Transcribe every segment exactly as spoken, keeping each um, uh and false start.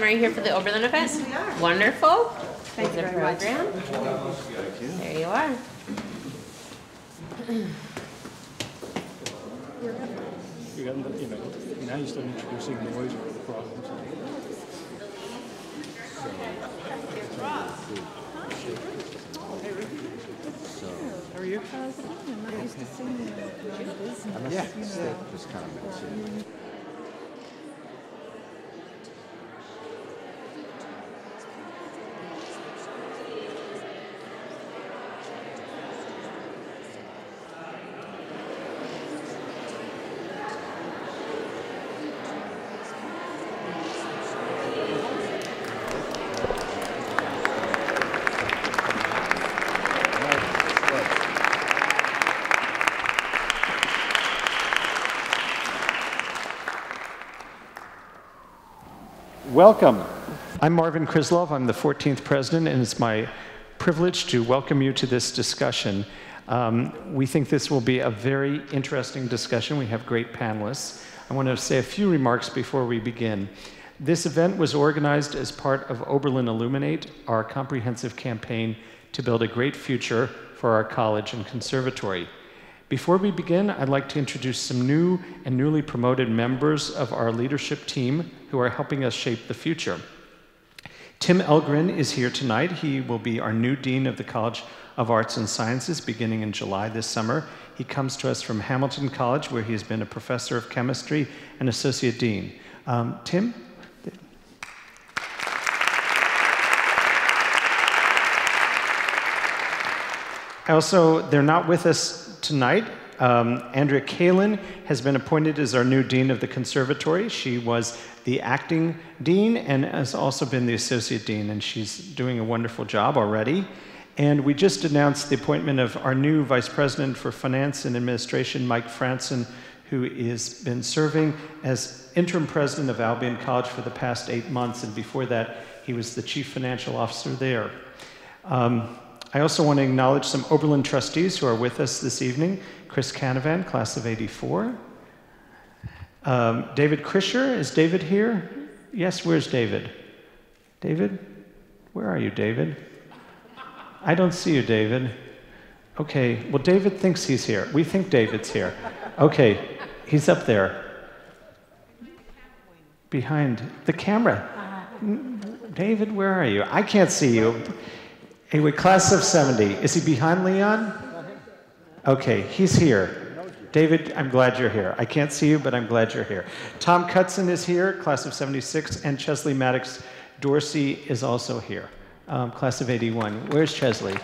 Montgomery, are you here for the Oberlin event? Yes, we are. Wonderful. Thank There's you very much. Thank you. There you are. You haven't, you know, now you start introducing noise or the problems. So, how are you? How's it going? I'm not used to seeing you. Yeah, just kind of. Welcome. I'm Marvin Krislov. I'm the fourteenth president, and it's my privilege to welcome you to this discussion. Um, we think this will be a very interesting discussion. We have great panelists. I want to say a few remarks before we begin. This event was organized as part of Oberlin Illuminate, our comprehensive campaign to build a great future for our college and conservatory. Before we begin, I'd like to introduce some new and newly promoted members of our leadership team who are helping us shape the future. Tim Elgren is here tonight. He will be our new Dean of the College of Arts and Sciences beginning in July this summer. He comes to us from Hamilton College, where he has been a professor of chemistry and associate dean. Um, Tim? Also, they're not with us tonight. Um, Andrea Kalin has been appointed as our new Dean of the Conservatory. She was the acting dean and has also been the associate dean, and she's doing a wonderful job already. And we just announced the appointment of our new Vice President for Finance and Administration, Mike Franson, who has been serving as interim president of Albion College for the past eight months, and before that, he was the Chief Financial Officer there. Um, I also want to acknowledge some Oberlin trustees who are with us this evening. Chris Canavan, class of eighty-four. Um, David Krischer, is David here? Yes, where's David? David? Where are you, David? I don't see you, David. Okay, well, David thinks he's here. We think David's here. Okay, he's up there. Behind the camera. David, where are you? I can't see you. Anyway, class of seventy. Is he behind Leon? Okay, he's here. David, I'm glad you're here. I can't see you, but I'm glad you're here. Tom Cutson is here, class of seventy-six, and Chesley Maddox Dorsey is also here, um, class of eighty-one. Where's Chesley?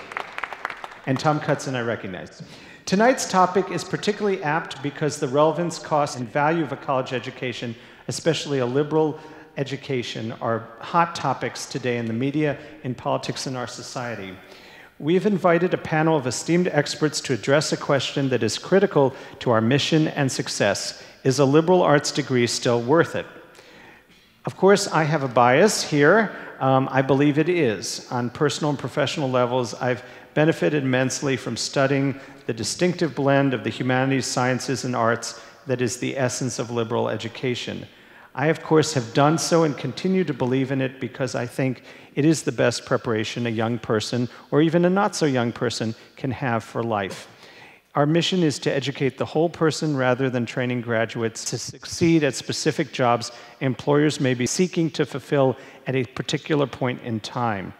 And Tom Cutson I recognize. Tonight's topic is particularly apt because the relevance, cost, and value of a college education, especially a liberal education, are hot topics today in the media, in politics, and our society. We've invited a panel of esteemed experts to address a question that is critical to our mission and success. Is a liberal arts degree still worth it? Of course, I have a bias here. Um, I believe it is. On personal and professional levels, I've benefited immensely from studying the distinctive blend of the humanities, sciences, and arts that is the essence of liberal education. I, of course, have done so and continue to believe in it because I think it is the best preparation a young person, or even a not-so-young person, can have for life. Our mission is to educate the whole person rather than training graduates to succeed at specific jobs employers may be seeking to fulfill at a particular point in time.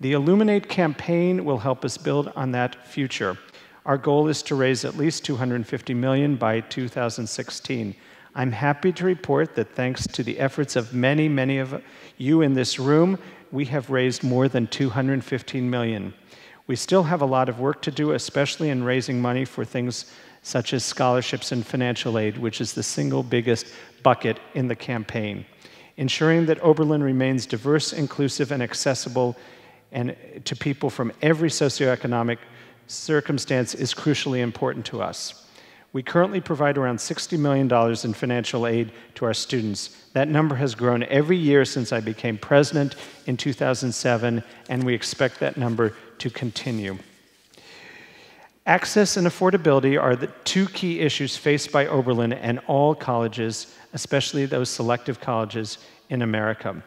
The Illuminate campaign will help us build on that future. Our goal is to raise at least two hundred fifty million dollars by two thousand sixteen. I'm happy to report that thanks to the efforts of many, many of you in this room, we have raised more than two hundred fifteen million dollars. We still have a lot of work to do, especially in raising money for things such as scholarships and financial aid, which is the single biggest bucket in the campaign. Ensuring that Oberlin remains diverse, inclusive, and accessible and to people from every socioeconomic circumstance is crucially important to us. We currently provide around sixty million dollars in financial aid to our students. That number has grown every year since I became president in two thousand seven, and we expect that number to continue. Access and affordability are the two key issues faced by Oberlin and all colleges, especially those selective colleges in America.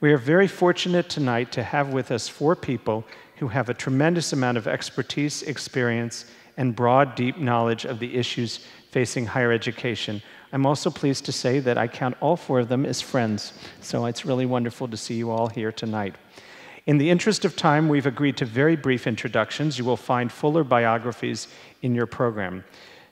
We are very fortunate tonight to have with us four people who have a tremendous amount of expertise, experience, and broad, deep knowledge of the issues facing higher education. I'm also pleased to say that I count all four of them as friends, so it's really wonderful to see you all here tonight. In the interest of time, we've agreed to very brief introductions. You will find fuller biographies in your program.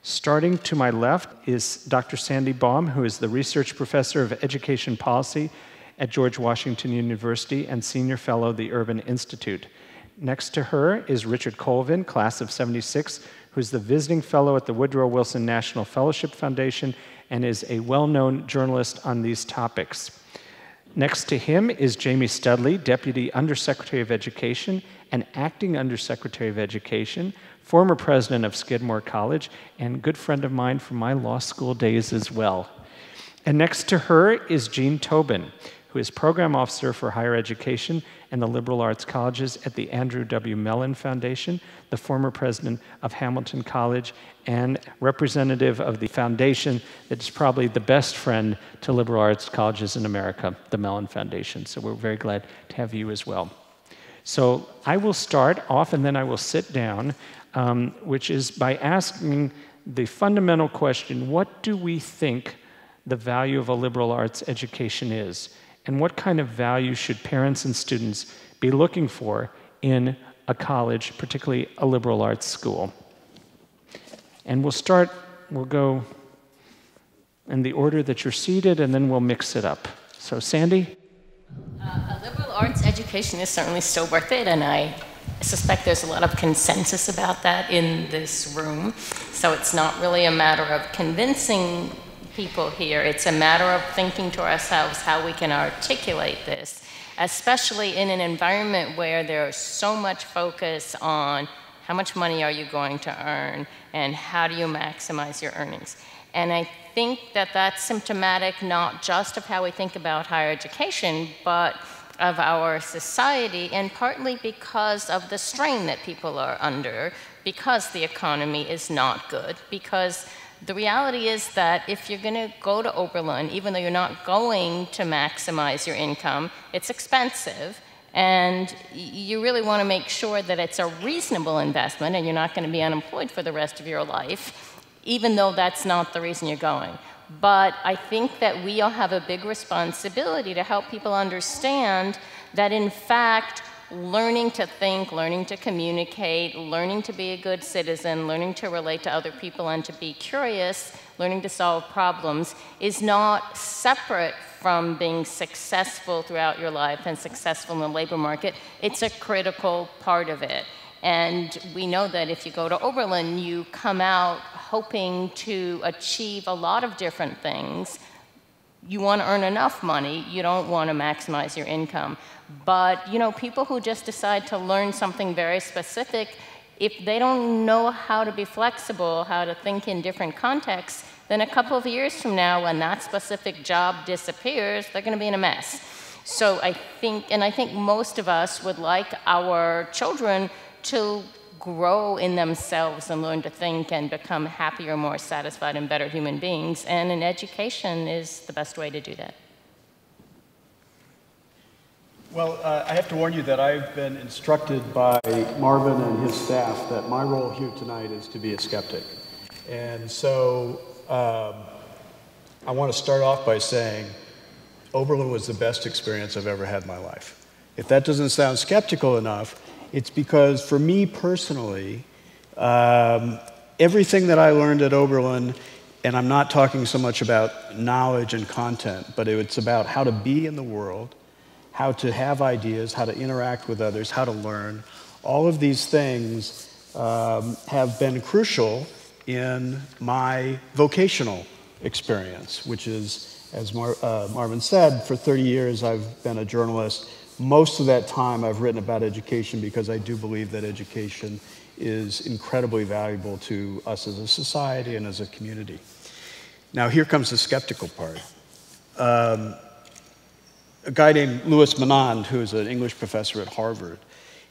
Starting to my left is Doctor Sandy Baum, who is the Research Professor of Education Policy at George Washington University and Senior Fellow at the Urban Institute. Next to her is Richard Colvin, class of seventy-six, who's the Visiting Fellow at the Woodrow Wilson National Fellowship Foundation and is a well-known journalist on these topics. Next to him is Jamienne Studley, Deputy Undersecretary of Education and Acting Undersecretary of Education, former president of Skidmore College, and good friend of mine from my law school days as well. And next to her is Eugene Tobin, who is Program Officer for Higher Education and the Liberal Arts Colleges at the Andrew W. Mellon Foundation, the former president of Hamilton College, and representative of the foundation that's probably the best friend to liberal arts colleges in America, the Mellon Foundation. So we're very glad to have you as well. So I will start off and then I will sit down, um, which is by asking the fundamental question, what do we think the value of a liberal arts education is? And what kind of value should parents and students be looking for in a college, particularly a liberal arts school? And we'll start, we'll go in the order that you're seated, and then we'll mix it up. So, Sandy? Uh, a liberal arts education is certainly still worth it, and I suspect there's a lot of consensus about that in this room. So it's not really a matter of convincing people here. It's a matter of thinking to ourselves how we can articulate this, especially in an environment where there's so much focus on how much money are you going to earn and how do you maximize your earnings. And I think that that's symptomatic not just of how we think about higher education, but of our society, and partly because of the strain that people are under, because the economy is not good, because the reality is that if you're going to go to Oberlin, even though you're not going to maximize your income, it's expensive. And you really want to make sure that it's a reasonable investment and you're not going to be unemployed for the rest of your life, even though that's not the reason you're going. But I think that we all have a big responsibility to help people understand that, in fact, learning to think, learning to communicate, learning to be a good citizen, learning to relate to other people and to be curious, learning to solve problems is not separate from being successful throughout your life and successful in the labor market. It's a critical part of it. And we know that if you go to Oberlin, you come out hoping to achieve a lot of different things. You want to earn enough money. You don't want to maximize your income. But, you know, people who just decide to learn something very specific, if they don't know how to be flexible, how to think in different contexts, then a couple of years from now, when that specific job disappears, they're going to be in a mess. So I think, and I think most of us would like our children to grow in themselves and learn to think and become happier, more satisfied, and better human beings. And an education is the best way to do that. Well, uh, I have to warn you that I've been instructed by Marvin and his staff that my role here tonight is to be a skeptic. And so um, I want to start off by saying Oberlin was the best experience I've ever had in my life. If that doesn't sound skeptical enough, it's because for me personally, um, everything that I learned at Oberlin, and I'm not talking so much about knowledge and content, but it's about how to be in the world, how to have ideas, how to interact with others, how to learn. All of these things um, have been crucial in my vocational experience, which is, as Mar uh, Marvin said, for thirty years I've been a journalist. Most of that time I've written about education because I do believe that education is incredibly valuable to us as a society and as a community. Now here comes the skeptical part. Um, A guy named Louis Menand, who is an English professor at Harvard,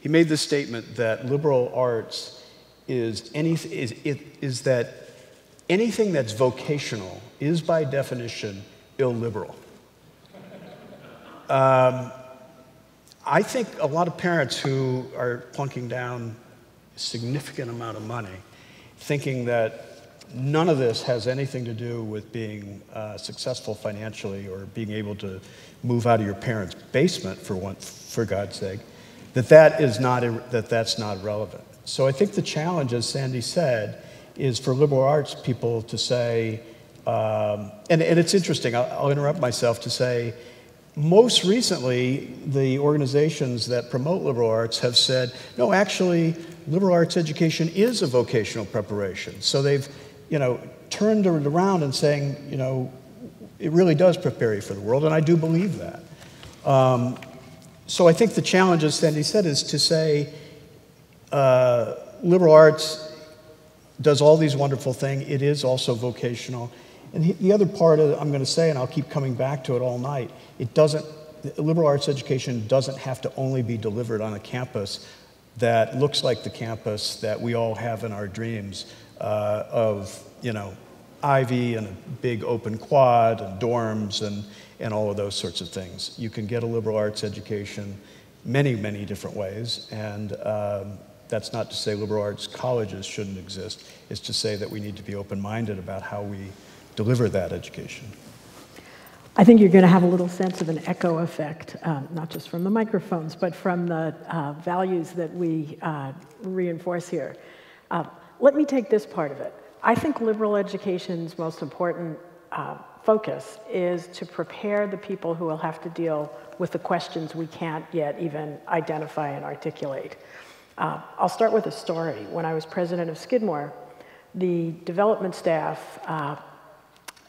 he made the statement that liberal arts is, any, is, it, is that anything that's vocational is by definition illiberal. um, I think a lot of parents who are plunking down a significant amount of money thinking that none of this has anything to do with being uh, successful financially or being able to move out of your parents' basement, for one, for God's sake, that, that is not, that that's not relevant. So I think the challenge, as Sandy said, is for liberal arts people to say, um, and, and it's interesting, I'll, I'll interrupt myself to say, most recently, the organizations that promote liberal arts have said, no, actually, liberal arts education is a vocational preparation. So they've, you know, turned it around and saying, you know, it really does prepare you for the world, and I do believe that. Um, so I think the challenge, as Sandy said, is to say, uh, liberal arts does all these wonderful things. It is also vocational. And the other part of, I'm going to say, and I'll keep coming back to it all night, it doesn't, liberal arts education doesn't have to only be delivered on a campus that looks like the campus that we all have in our dreams uh, of, you know, Ivy and a big open quad and dorms and, and all of those sorts of things. You can get a liberal arts education many, many different ways, and um, that's not to say liberal arts colleges shouldn't exist. It's to say that we need to be open-minded about how we deliver that education. I think you're going to have a little sense of an echo effect, um, not just from the microphones, but from the uh, values that we uh, reinforce here. Uh, let me take this part of it. I think liberal education's most important uh, focus is to prepare the people who will have to deal with the questions we can't yet even identify and articulate. Uh, I'll start with a story. When I was president of Skidmore, the development staff uh,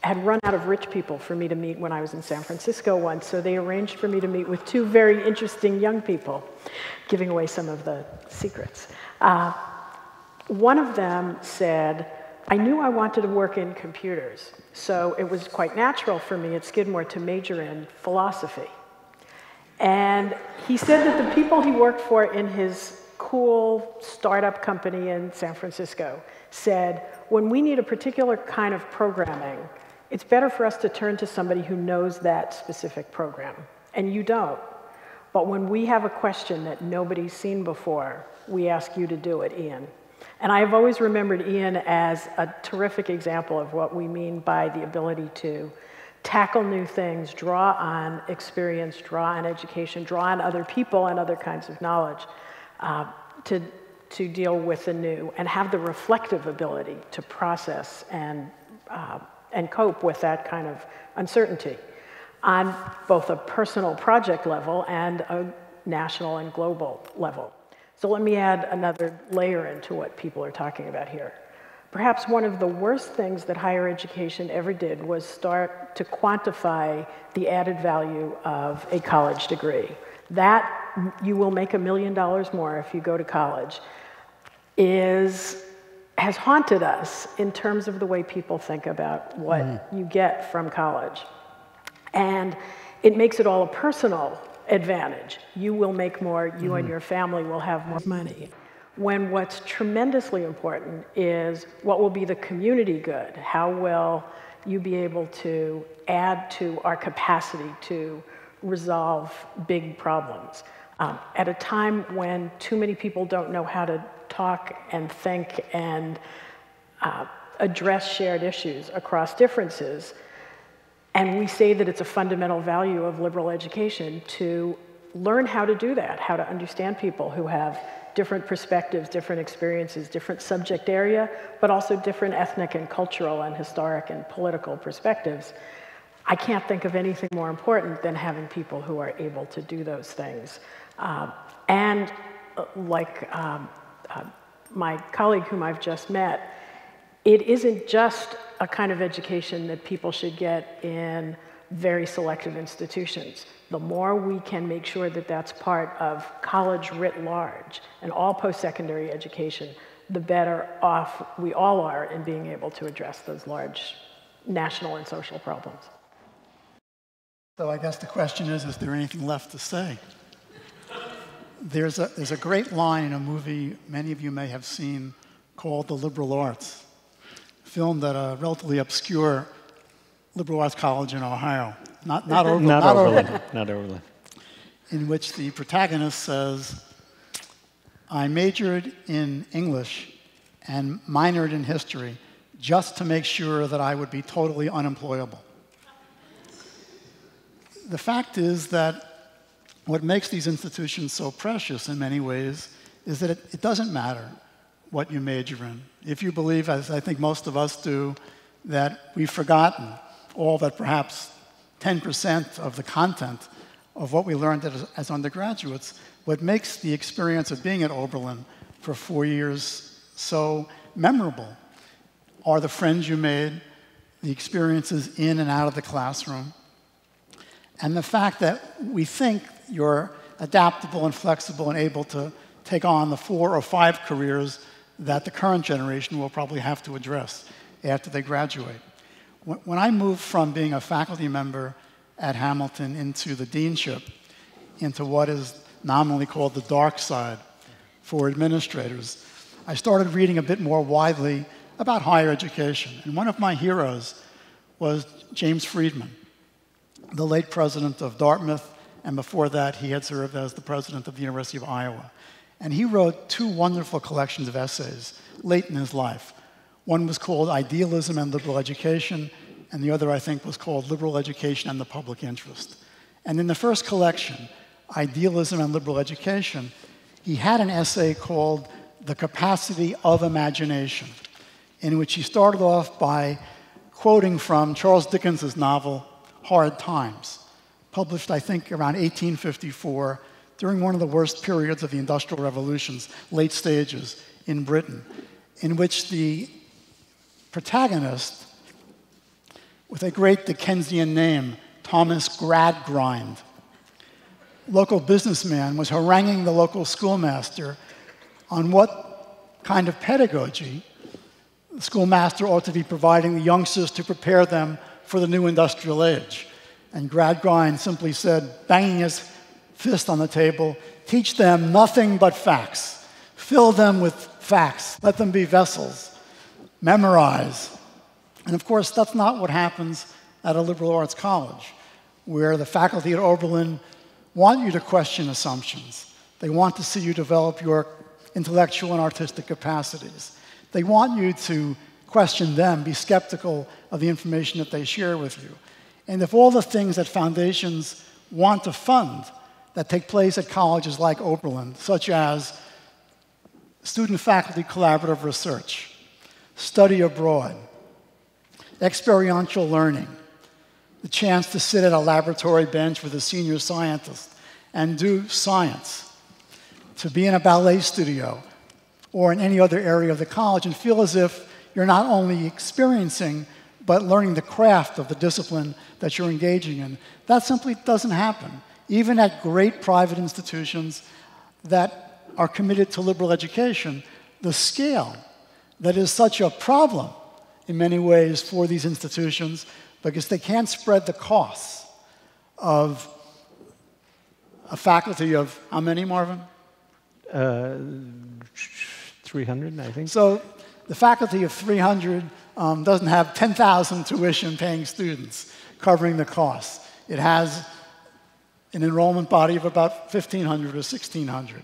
had run out of rich people for me to meet when I was in San Francisco once, so they arranged for me to meet with two very interesting young people, giving away some of the secrets. Uh, one of them said, I knew I wanted to work in computers, so it was quite natural for me at Skidmore to major in philosophy. And he said that the people he worked for in his cool startup company in San Francisco said, when we need a particular kind of programming, it's better for us to turn to somebody who knows that specific program. And you don't. But when we have a question that nobody's seen before, we ask you to do it, Ian. And I've always remembered Ian as a terrific example of what we mean by the ability to tackle new things, draw on experience, draw on education, draw on other people and other kinds of knowledge uh, to, to deal with the new, and have the reflective ability to process and uh, and cope with that kind of uncertainty on both a personal project level and a national and global level. So let me add another layer into what people are talking about here. Perhaps one of the worst things that higher education ever did was start to quantify the added value of a college degree. That you will make a million dollars more if you go to college is has haunted us in terms of the way people think about what mm. you get from college. And it makes it all a personal advantage. You will make more, you mm. and your family will have more money. When what's tremendously important is what will be the community good. How will you be able to add to our capacity to resolve big problems? Um, at a time when too many people don't know how to talk and think and uh, address shared issues across differences, and we say that it's a fundamental value of liberal education to learn how to do that, how to understand people who have different perspectives, different experiences, different subject area, but also different ethnic and cultural and historic and political perspectives. I can't think of anything more important than having people who are able to do those things. Uh, and uh, like um, uh, my colleague whom I've just met, it isn't just a kind of education that people should get in very selective institutions. The more we can make sure that that's part of college writ large and all post-secondary education, the better off we all are in being able to address those large national and social problems. So I guess the question is, is there anything left to say? There's a, there's a great line in a movie many of you may have seen called The Liberal Arts, a film that a relatively obscure liberal arts college in Ohio, not, not Oberlin. Not Oberlin. Not Oberlin. in which the protagonist says, I majored in English and minored in history just to make sure that I would be totally unemployable. The fact is that what makes these institutions so precious in many ways is that it, it doesn't matter what you major in. If you believe, as I think most of us do, that we've forgotten all that perhaps ten percent of the content of what we learned as, as undergraduates, what makes the experience of being at Oberlin for four years so memorable are the friends you made, the experiences in and out of the classroom, and the fact that we think you're adaptable and flexible and able to take on the four or five careers that the current generation will probably have to address after they graduate. When I moved from being a faculty member at Hamilton into the deanship, into what is nominally called the dark side for administrators, I started reading a bit more widely about higher education. And one of my heroes was James Friedman, the late president of Dartmouth, and before that he had served as the president of the University of Iowa. And he wrote two wonderful collections of essays late in his life. One was called Idealism and Liberal Education, and the other, I think, was called Liberal Education and the Public Interest. And in the first collection, Idealism and Liberal Education, he had an essay called The Capacity of Imagination, in which he started off by quoting from Charles Dickens's novel, Hard Times, published, I think, around eighteen fifty-four, during one of the worst periods of the Industrial Revolution's late stages in Britain, in which the protagonist, with a great Dickensian name, Thomas Gradgrind, local businessman, was haranguing the local schoolmaster on what kind of pedagogy the schoolmaster ought to be providing the youngsters to prepare them for the new industrial age. And Gradgrind simply said, banging his fist on the table, teach them nothing but facts. Fill them with facts. Let them be vessels. Memorize. And of course, that's not what happens at a liberal arts college, where the faculty at Oberlin want you to question assumptions. They want to see you develop your intellectual and artistic capacities. They want you to question them, be skeptical of the information that they share with you. And if all the things that foundations want to fund that take place at colleges like Oberlin, such as student-faculty collaborative research, study abroad, experiential learning, the chance to sit at a laboratory bench with a senior scientist and do science, to be in a ballet studio or in any other area of the college and feel as if you're not only experiencing but learning the craft of the discipline that you're engaging in. That simply doesn't happen. Even at great private institutions that are committed to liberal education, the scale that is such a problem in many ways for these institutions because they can't spread the costs of a faculty of how many, Marvin? Uh, three hundred, I think. So the faculty of three hundred um, doesn't have ten thousand tuition-paying students covering the costs. It has an enrollment body of about fifteen hundred or sixteen hundred.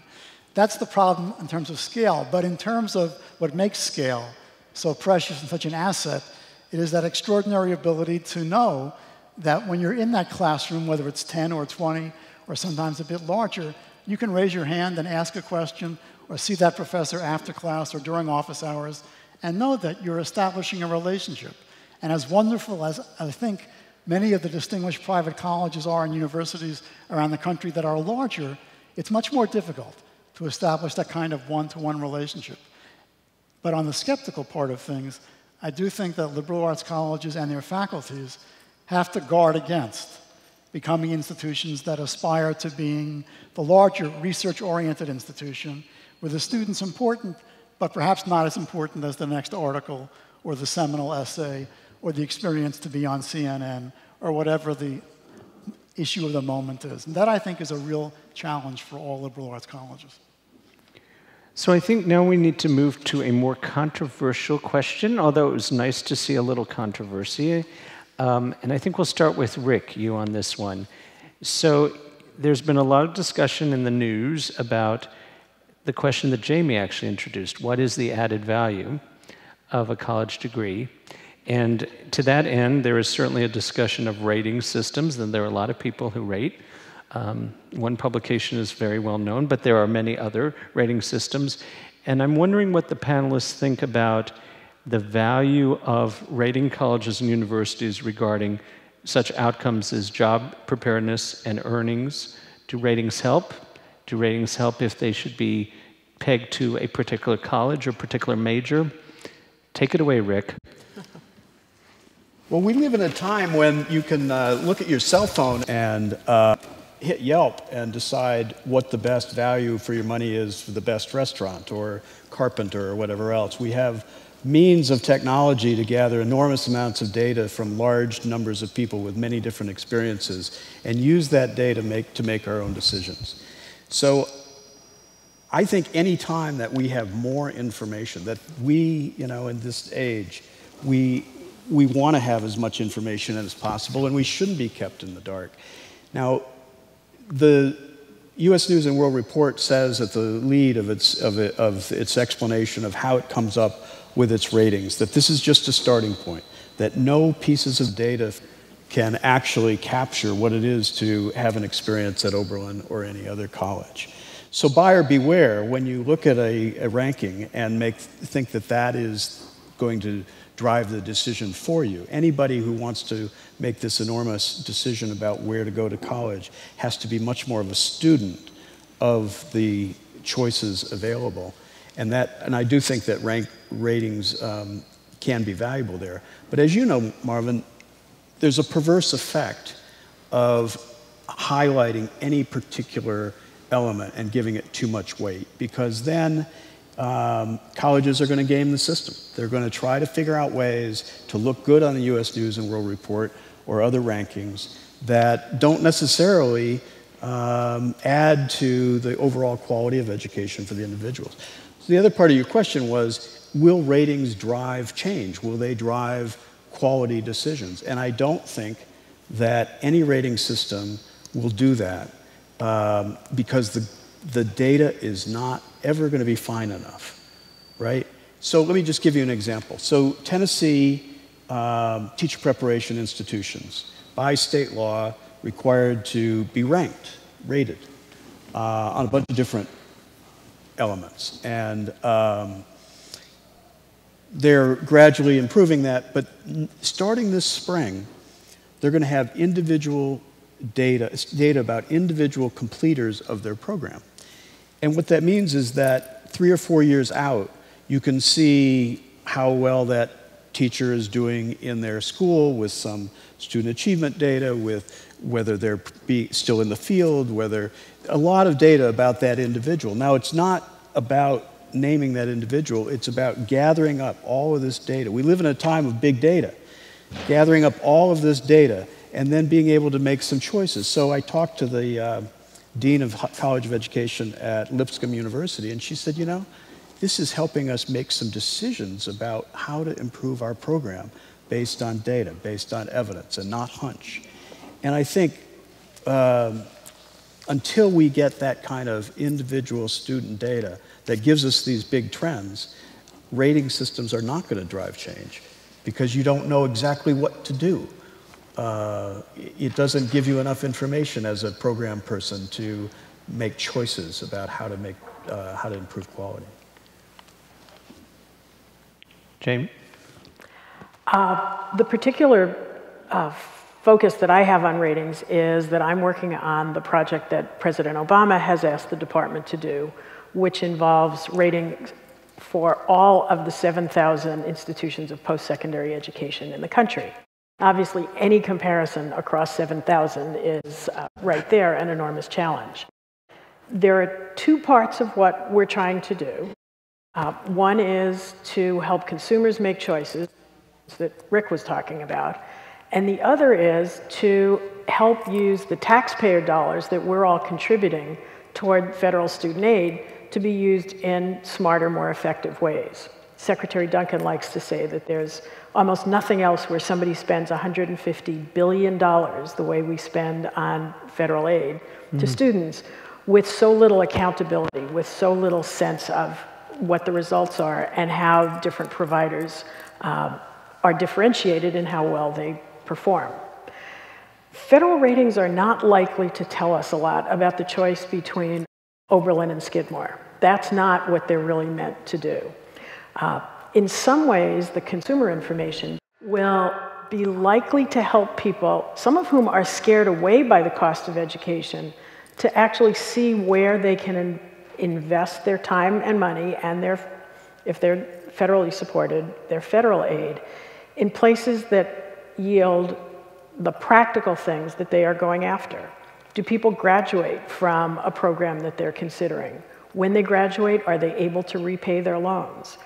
That's the problem in terms of scale, but in terms of what makes scale so precious and such an asset, it is that extraordinary ability to know that when you're in that classroom, whether it's ten or twenty or sometimes a bit larger, you can raise your hand and ask a question or see that professor after class or during office hours and know that you're establishing a relationship. And as wonderful as I think many of the distinguished private colleges are and universities around the country that are larger, it's much more difficult to establish that kind of one-to-one relationship. But on the skeptical part of things, I do think that liberal arts colleges and their faculties have to guard against becoming institutions that aspire to being the larger research-oriented institution where the student's important, but perhaps not as important as the next article or the seminal essay or the experience to be on C N N, or whatever the issue of the moment is. And that, I think, is a real challenge for all liberal arts colleges. So I think now we need to move to a more controversial question, although it was nice to see a little controversy. Um, and I think we'll start with Rick, you on this one. So there's been a lot of discussion in the news about the question that Jamie actually introduced. What is the added value of a college degree? And to that end, there is certainly a discussion of rating systems, and there are a lot of people who rate. Um, one publication is very well known, but there are many other rating systems. And I'm wondering what the panelists think about the value of rating colleges and universities regarding such outcomes as job preparedness and earnings. Do ratings help? Do ratings help if they should be pegged to a particular college or particular major? Take it away, Rick. Well, we live in a time when you can uh, look at your cell phone and uh, hit Yelp and decide what the best value for your money is for the best restaurant or carpenter or whatever else. We have means of technology to gather enormous amounts of data from large numbers of people with many different experiences and use that data make, to make our own decisions. So I think any time that we have more information, that we, you know, in this age, we, we want to have as much information as possible, and we shouldn't be kept in the dark. Now, the U S News and World Report says at the lead of its, of, it, of its explanation of how it comes up with its ratings, that this is just a starting point, that no pieces of data can actually capture what it is to have an experience at Oberlin or any other college. So buyer beware when you look at a, a ranking and make, think that that is going to drive the decision for you. Anybody who wants to make this enormous decision about where to go to college has to be much more of a student of the choices available. And, that, and I do think that rank ratings um, can be valuable there. But as you know, Marvin, there's a perverse effect of highlighting any particular element and giving it too much weight, because then um, colleges are going to game the system. They're going to try to figure out ways to look good on the U S News and World Report or other rankings that don't necessarily um, add to the overall quality of education for the individuals. So the other part of your question was, will ratings drive change? Will they drive quality decisions? And I don't think that any rating system will do that. Um, because the, the data is not ever going to be fine enough, right? So let me just give you an example. So Tennessee um, teacher preparation institutions, by state law, required to be ranked, rated, uh, on a bunch of different elements. And um, they're gradually improving that, but starting this spring, they're going to have individual data, data about individual completers of their program. And what that means is that three or four years out, you can see how well that teacher is doing in their school with some student achievement data, with whether they're be still in the field, whether a lot of data about that individual. Now, it's not about naming that individual. It's about gathering up all of this data. We live in a time of big data, gathering up all of this data and then being able to make some choices. So I talked to the uh, Dean of College of Education at Lipscomb University, and she said, you know, this is helping us make some decisions about how to improve our program based on data, based on evidence, and not hunch. And I think um, until we get that kind of individual student data that gives us these big trends, rating systems are not gonna drive change, because you don't know exactly what to do. Uh, it doesn't give you enough information as a program person to make choices about how to make uh, how to improve quality. Jamie? Uh, the particular uh, focus that I have on ratings is that I'm working on the project that President Obama has asked the department to do, which involves ratings for all of the seven thousand institutions of post-secondary education in the country. Obviously, any comparison across seven thousand is uh, right there an enormous challenge. There are two parts of what we're trying to do. Uh, one is to help consumers make choices that Rick was talking about, and the other is to help use the taxpayer dollars that we're all contributing toward federal student aid to be used in smarter, more effective ways. Secretary Duncan likes to say that there's almost nothing else where somebody spends one hundred fifty billion dollars the way we spend on federal aid mm-hmm. to students, with so little accountability, with so little sense of what the results are and how different providers uh, are differentiated in how well they perform. Federal ratings are not likely to tell us a lot about the choice between Oberlin and Skidmore. That's not what they're really meant to do. Uh, in some ways, the consumer information will be likely to help people, some of whom are scared away by the cost of education, to actually see where they can in invest their time and money and their, if they're federally supported, their federal aid in places that yield the practical things that they are going after. Do people graduate from a program that they're considering? When they graduate, are they able to repay their loans?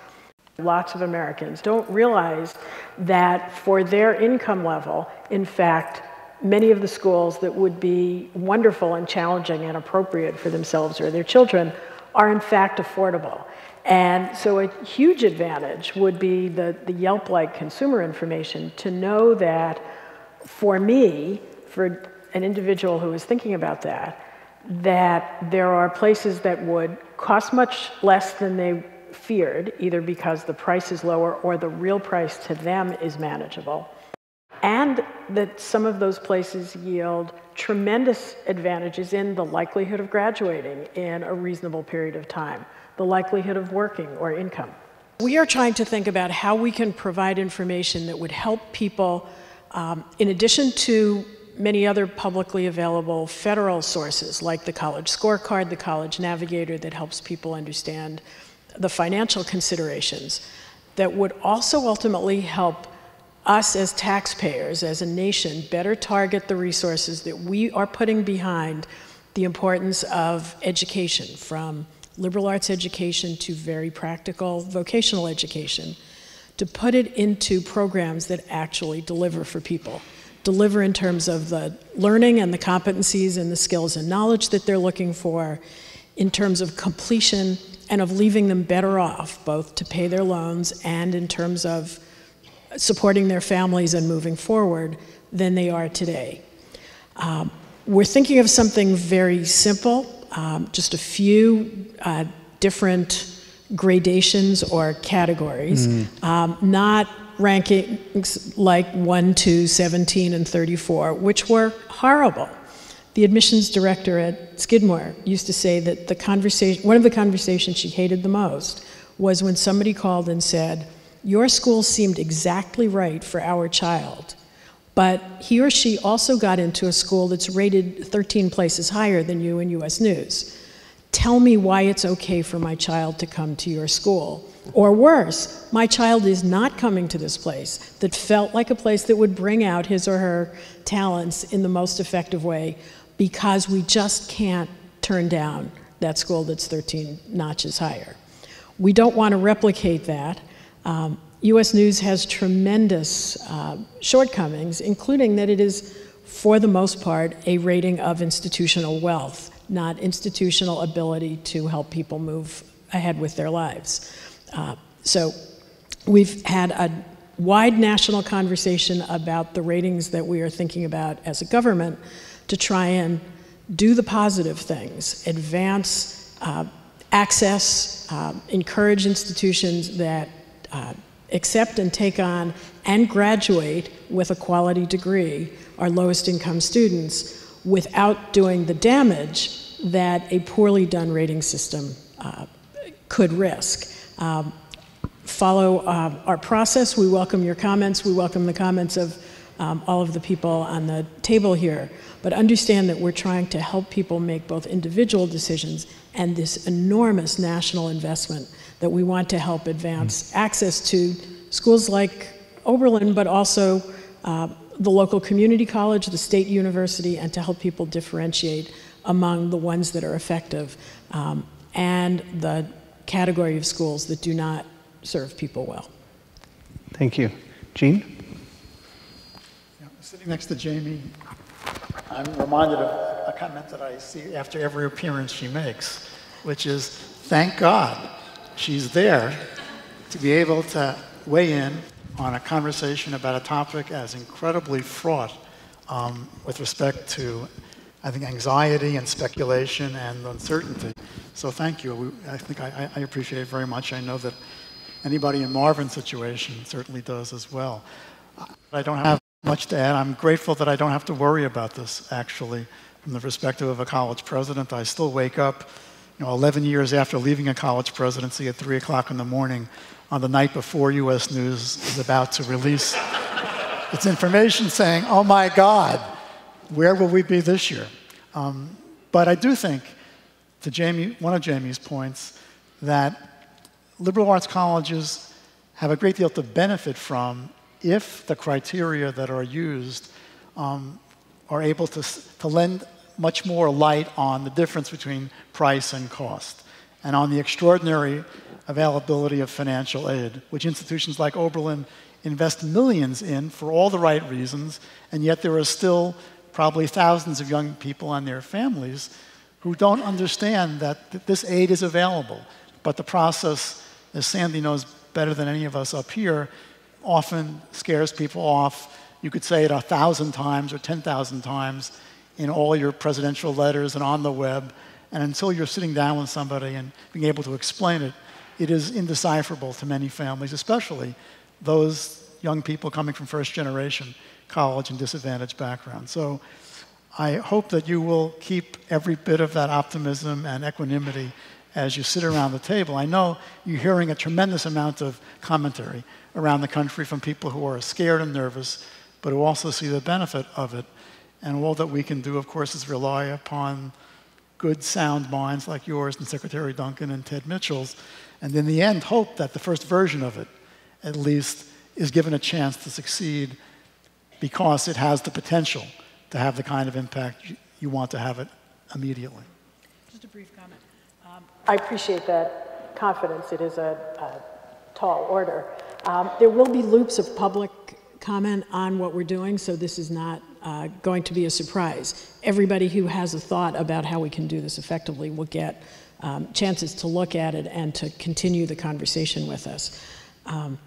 Lots of Americans don't realize that for their income level, in fact, many of the schools that would be wonderful and challenging and appropriate for themselves or their children are in fact affordable. And so a huge advantage would be the, the Yelp-like consumer information to know that for me, for an individual who is thinking about that, that there are places that would cost much less than they feared, either because the price is lower or the real price to them is manageable, and that some of those places yield tremendous advantages in the likelihood of graduating in a reasonable period of time, the likelihood of working or income. We are trying to think about how we can provide information that would help people, um, in addition to many other publicly available federal sources like the College Scorecard, the College Navigator that helps people understand the financial considerations, that would also ultimately help us as taxpayers, as a nation, better target the resources that we are putting behind the importance of education, from liberal arts education to very practical vocational education, to put it into programs that actually deliver for people. Deliver in terms of the learning and the competencies and the skills and knowledge that they're looking for, in terms of completion and of leaving them better off, both to pay their loans and in terms of supporting their families and moving forward, than they are today. Um, we're thinking of something very simple, um, just a few uh, different gradations or categories, mm. um, not rankings like one, two, seventeen, and thirty-four, which were horrible. The admissions director at Skidmore used to say that the conversation, one of the conversations she hated the most was when somebody called and said, "Your school seemed exactly right for our child, but he or she also got into a school that's rated thirteen places higher than you in U S News. Tell me why it's okay for my child to come to your school. Or worse, my child is not coming to this place that felt like a place that would bring out his or her talents in the most effective way, because we just can't turn down that school that's thirteen notches higher." We don't want to replicate that. Um, U S News has tremendous uh, shortcomings, including that it is, for the most part, a rating of institutional wealth, not institutional ability to help people move ahead with their lives. Uh, so we've had a wide national conversation about the ratings that we are thinking about as a government to try and do the positive things, advance uh, access, uh, encourage institutions that uh, accept and take on and graduate with a quality degree our lowest income students, without doing the damage that a poorly done rating system uh, could risk. Um, follow uh, our process. We welcome your comments. We welcome the comments of um, all of the people on the table here. But understand that we're trying to help people make both individual decisions and this enormous national investment that we want to help advance mm-hmm. access to schools like Oberlin, but also uh, the local community college, the state university, and to help people differentiate among the ones that are effective um, and the category of schools that do not serve people well. Thank you. Gene? Yeah, sitting next to Jamie, I'm reminded of a comment that I see after every appearance she makes, which is, thank God she's there to be able to weigh in on a conversation about a topic as incredibly fraught um, with respect to, I think, anxiety and speculation and uncertainty. So thank you. We, I think I, I appreciate it very much. I know that anybody in Marvin's situation certainly does as well. I don't have much to add. I'm grateful that I don't have to worry about this, actually, from the perspective of a college president. I still wake up, you know, eleven years after leaving a college presidency at three o'clock in the morning on the night before U S News is about to release its information saying, oh my God, where will we be this year? Um, but I do think, to Jamie, one of Jamie's points, that liberal arts colleges have a great deal to benefit from if the criteria that are used um, are able to, to lend much more light on the difference between price and cost, and on the extraordinary availability of financial aid, which institutions like Oberlin invest millions in for all the right reasons, and yet there are still probably thousands of young people and their families who don't understand that th- this aid is available. But the process, as Sandy knows better than any of us up here, often scares people off. You could say it a thousand times or ten thousand times in all your presidential letters and on the web, and until you're sitting down with somebody and being able to explain it, it is indecipherable to many families, especially those young people coming from first-generation college and disadvantaged backgrounds. So I hope that you will keep every bit of that optimism and equanimity as you sit around the table. I know you're hearing a tremendous amount of commentary around the country from people who are scared and nervous, but who also see the benefit of it. And all that we can do, of course, is rely upon good, sound minds like yours and Secretary Duncan and Ted Mitchell's, and in the end, hope that the first version of it, at least, is given a chance to succeed because it has the potential to have the kind of impact you want to have it immediately. Just a brief comment. Um, I appreciate that confidence. It is a, a tall order. Um, there will be loops of public comment on what we're doing, so this is not uh, going to be a surprise. Everybody who has a thought about how we can do this effectively will get um, chances to look at it and to continue the conversation with us. Um,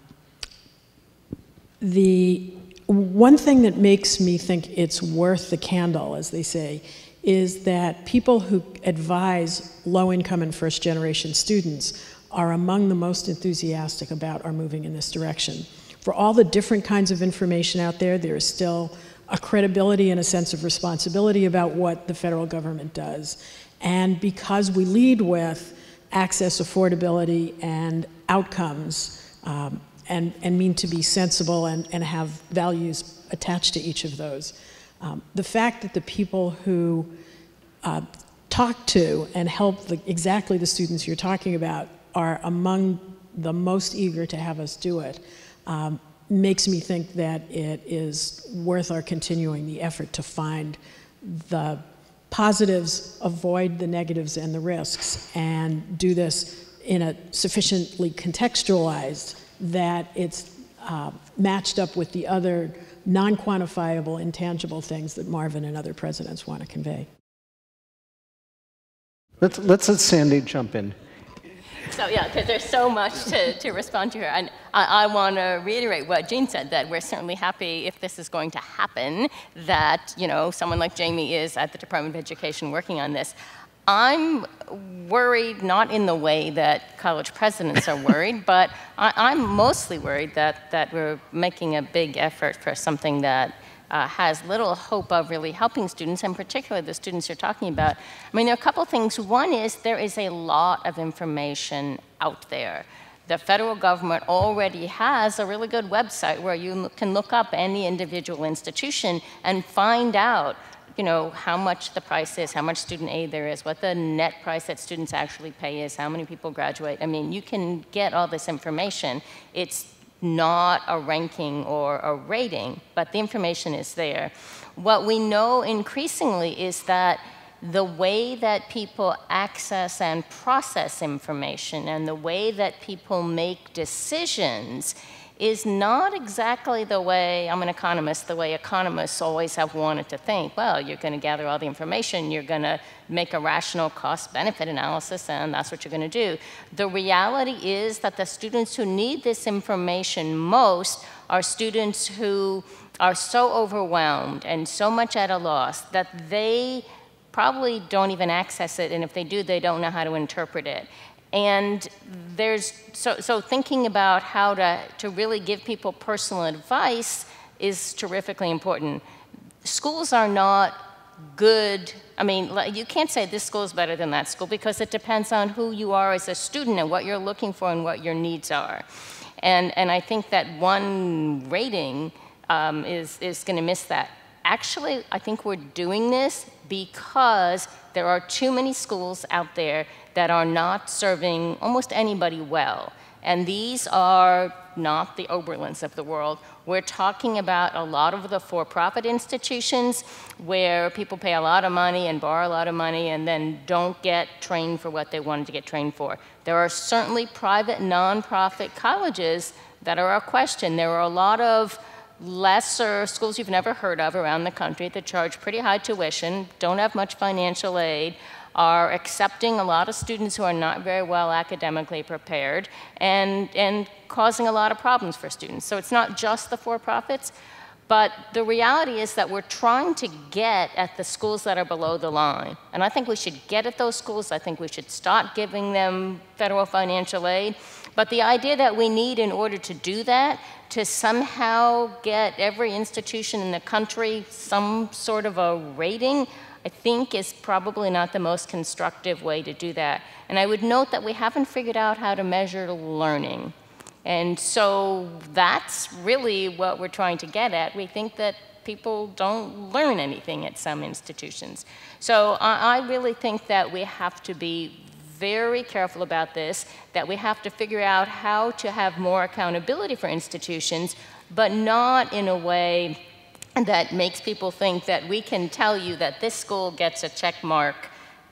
the one thing that makes me think it's worth the candle, as they say, is that people who advise low-income and first-generation students are among the most enthusiastic about our moving in this direction. For all the different kinds of information out there, there is still a credibility and a sense of responsibility about what the federal government does. And because we lead with access, affordability, and outcomes, um, and, and mean to be sensible and, and have values attached to each of those, um, the fact that the people who uh, talk to and help the, exactly the students you're talking about are among the most eager to have us do it, um, makes me think that it is worth our continuing the effort to find the positives, avoid the negatives and the risks, and do this in a sufficiently contextualized that it's uh, matched up with the other non-quantifiable, intangible things that Marvin and other presidents want to convey. Let's, let's let Sandy jump in. So yeah, because there's so much to, to respond to here. And I, I want to reiterate what Jean said, that we're certainly happy if this is going to happen, that, you know, someone like Jamie is at the Department of Education working on this. I'm worried, not in the way that college presidents are worried, but I, I'm mostly worried that, that we're making a big effort for something that Uh, has little hope of really helping students, and particularly the students you're talking about. I mean, there are a couple things. One is there is a lot of information out there. The federal government already has a really good website where you can look up any individual institution and find out, you know, how much the price is, how much student aid there is, what the net price that students actually pay is, how many people graduate. I mean, you can get all this information. It's not a ranking or a rating, but the information is there. What we know increasingly is that the way that people access and process information and the way that people make decisions is not exactly the way, I'm an economist, the way economists always have wanted to think. Well, you're going to gather all the information, you're going to make a rational cost-benefit analysis, and that's what you're going to do. The reality is that the students who need this information most are students who are so overwhelmed and so much at a loss that they probably don't even access it, and if they do, they don't know how to interpret it. And there's, so, so thinking about how to, to really give people personal advice is terrifically important. Schools are not good, I mean, you can't say this school is better than that school because it depends on who you are as a student and what you're looking for and what your needs are. And, and I think that one rating um, is, is going to miss that. Actually, I think we're doing this because there are too many schools out there that are not serving almost anybody well. And these are not the Oberlins of the world. We're talking about a lot of the for-profit institutions where people pay a lot of money and borrow a lot of money and then don't get trained for what they wanted to get trained for. There are certainly private non-profit colleges that are a question. There are a lot of lesser schools you've never heard of around the country that charge pretty high tuition, don't have much financial aid, are accepting a lot of students who are not very well academically prepared and, and causing a lot of problems for students. So it's not just the for-profits, but the reality is that we're trying to get at the schools that are below the line. And I think we should get at those schools. I think we should start giving them federal financial aid. But the idea that we need in order to do that, to somehow get every institution in the country some sort of a rating, I think is probably not the most constructive way to do that. And I would note that we haven't figured out how to measure learning. And so that's really what we're trying to get at. We think that people don't learn anything at some institutions. So I really think that we have to be very careful about this, that we have to figure out how to have more accountability for institutions, but not in a way that makes people think that we can tell you that this school gets a check mark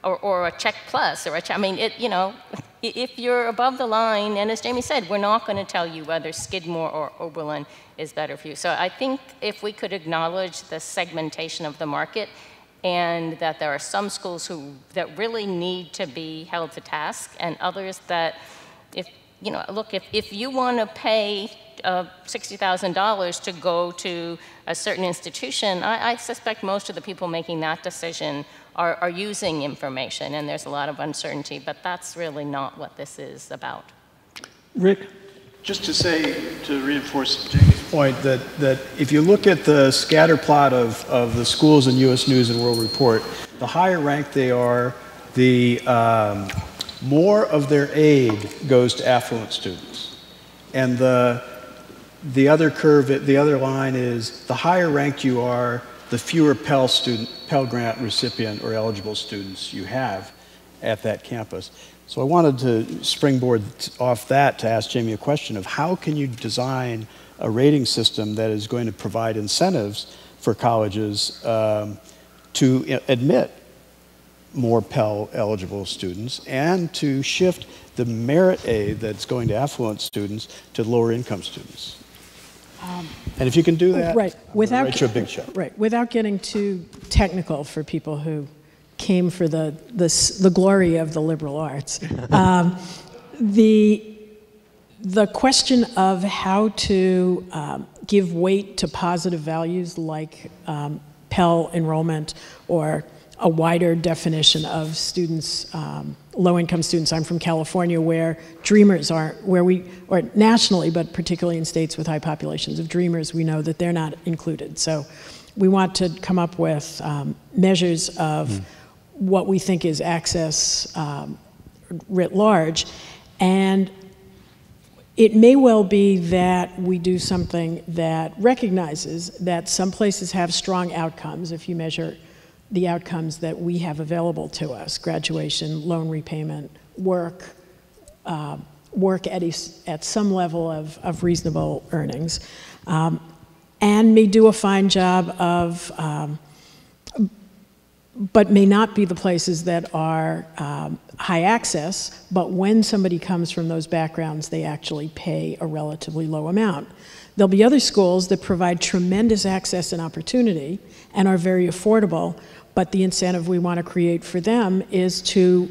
or, or a check plus or a check. I mean, it, you know, if you're above the line, and as Jamie said, we're not going to tell you whether Skidmore or Oberlin is better for you. So I think if we could acknowledge the segmentation of the market and that there are some schools who that really need to be held to task and others that, if you know, look, if, if you want to pay Uh, sixty thousand dollars to go to a certain institution, I, I suspect most of the people making that decision are, are using information, and there's a lot of uncertainty, but that's really not what this is about. Rick? Just to say, to reinforce Jamie's point, that, that if you look at the scatter plot of, of the schools in U S News and World Report, the higher ranked they are, the um, more of their aid goes to affluent students. And the The other curve, the other line is the higher ranked you are, the fewer Pell student, Pell Grant recipient or eligible students you have at that campus. So I wanted to springboard off that to ask Jamie a question of how can you design a rating system that is going to provide incentives for colleges um, to admit more Pell eligible students and to shift the merit aid that's going to affluent students to lower income students. Um, and if you can do that, right, without write you a big check. Right, without getting too technical for people who came for the the, the glory of the liberal arts, um, the the question of how to um, give weight to positive values like um, Pell enrollment or a wider definition of students, um, low-income students. I'm from California, where dreamers are, where we, or nationally, but particularly in states with high populations of dreamers, we know that they're not included. So we want to come up with um, measures of mm. what we think is access um, writ large. And it may well be that we do something that recognizes that some places have strong outcomes if you measure the outcomes that we have available to us, graduation, loan repayment, work, uh, work at, a, at some level of, of reasonable earnings, um, and may do a fine job of, um, but may not be the places that are um, high access, but when somebody comes from those backgrounds, they actually pay a relatively low amount. There'll be other schools that provide tremendous access and opportunity and are very affordable, but the incentive we want to create for them is to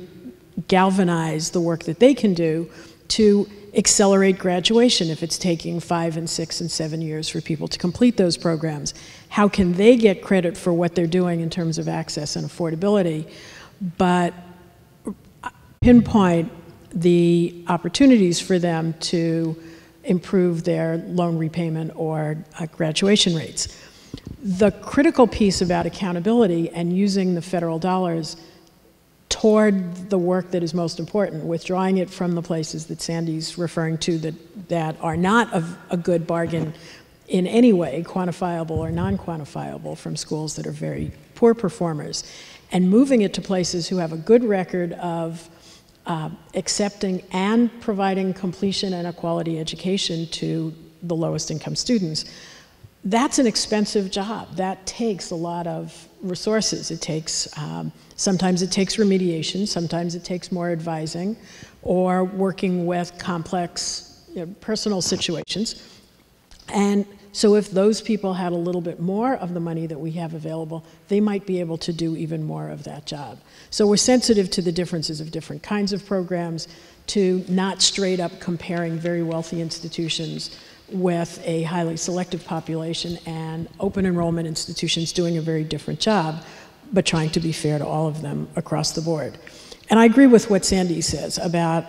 galvanize the work that they can do to accelerate graduation if it's taking five and six and seven years for people to complete those programs. How can they get credit for what they're doing in terms of access and affordability, but pinpoint the opportunities for them to improve their loan repayment or uh, graduation rates? The critical piece about accountability and using the federal dollars toward the work that is most important, withdrawing it from the places that Sandy's referring to that, that are not a, a good bargain in any way, quantifiable or non-quantifiable, from schools that are very poor performers, and moving it to places who have a good record of uh, accepting and providing completion and a quality education to the lowest income students. That's an expensive job. That takes a lot of resources. It takes, um, sometimes it takes remediation, sometimes it takes more advising, or working with complex, you know, personal situations. And so if those people had a little bit more of the money that we have available, they might be able to do even more of that job. So we're sensitive to the differences of different kinds of programs, to not straight up comparing very wealthy institutions with a highly selective population, and open enrollment institutions doing a very different job, but trying to be fair to all of them across the board. And I agree with what Sandy says about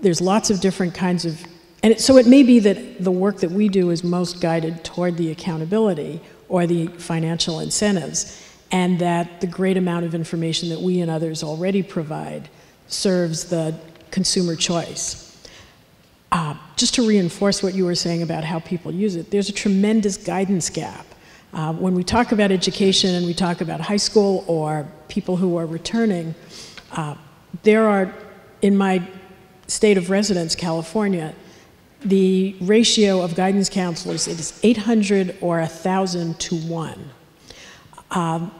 there's lots of different kinds of, and it, so it may be that the work that we do is most guided toward the accountability or the financial incentives, and that the great amount of information that we and others already provide serves the consumer choice. Uh, just to reinforce what you were saying about how people use it, there's a tremendous guidance gap. Uh, when we talk about education and we talk about high school or people who are returning, uh, there are, in my state of residence, California, the ratio of guidance counselors is eight hundred or one thousand to one. Um,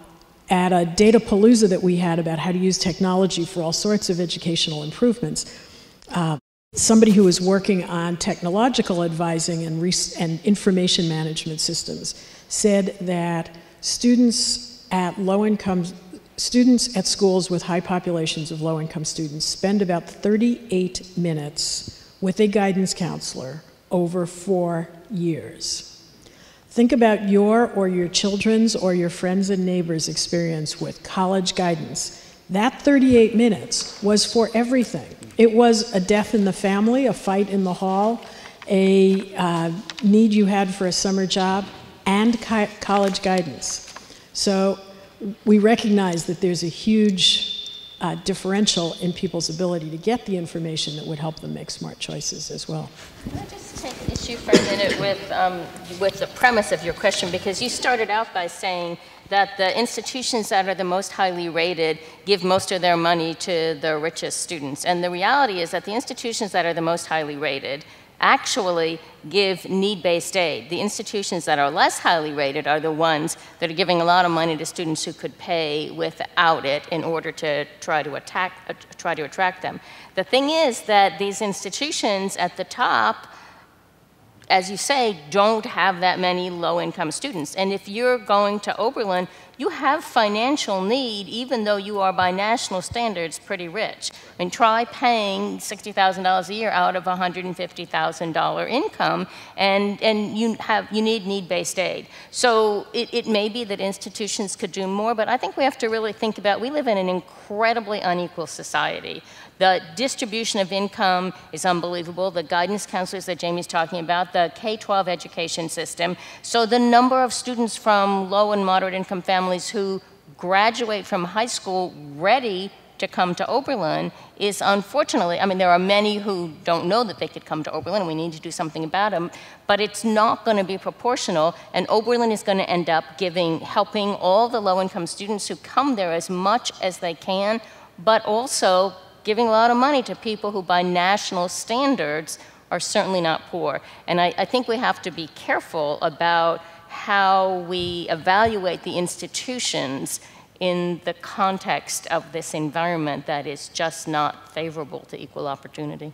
at a data palooza that we had about how to use technology for all sorts of educational improvements, uh, somebody who was working on technological advising and, and information management systems said that students at low-income, students at schools with high populations of low-income students spend about thirty-eight minutes with a guidance counselor over four years. Think about your or your children's or your friends and neighbors' experience with college guidance. That thirty-eight minutes was for everything. It was a death in the family, a fight in the hall, a uh, need you had for a summer job, and college guidance. So we recognize that there's a huge uh, differential in people's ability to get the information that would help them make smart choices as well. Can I just take issue for a minute with, um, with the premise of your question, because you started out by saying that the institutions that are the most highly rated give most of their money to the richest students. And the reality is that the institutions that are the most highly rated actually give need-based aid. The institutions that are less highly rated are the ones that are giving a lot of money to students who could pay without it in order to try to, attack, uh, try to attract them. The thing is that these institutions at the top, as you say, don't have that many low-income students. And if you're going to Oberlin, you have financial need, even though you are by national standards pretty rich. I mean, try paying sixty thousand dollars a year out of a one hundred fifty thousand dollar income, and, and you, have, you need need-based aid. So it, it may be that institutions could do more, but I think we have to really think about, we live in an incredibly unequal society. The distribution of income is unbelievable. The guidance counselors that Jamie's talking about, the K twelve education system. So the number of students from low and moderate income families who graduate from high school ready to come to Oberlin is unfortunately, I mean, there are many who don't know that they could come to Oberlin, and we need to do something about them, but it's not going to be proportional, and Oberlin is going to end up giving, helping all the low-income students who come there as much as they can, but also giving a lot of money to people who, by national standards, are certainly not poor. And I, I think we have to be careful about how we evaluate the institutions in the context of this environment that is just not favorable to equal opportunity.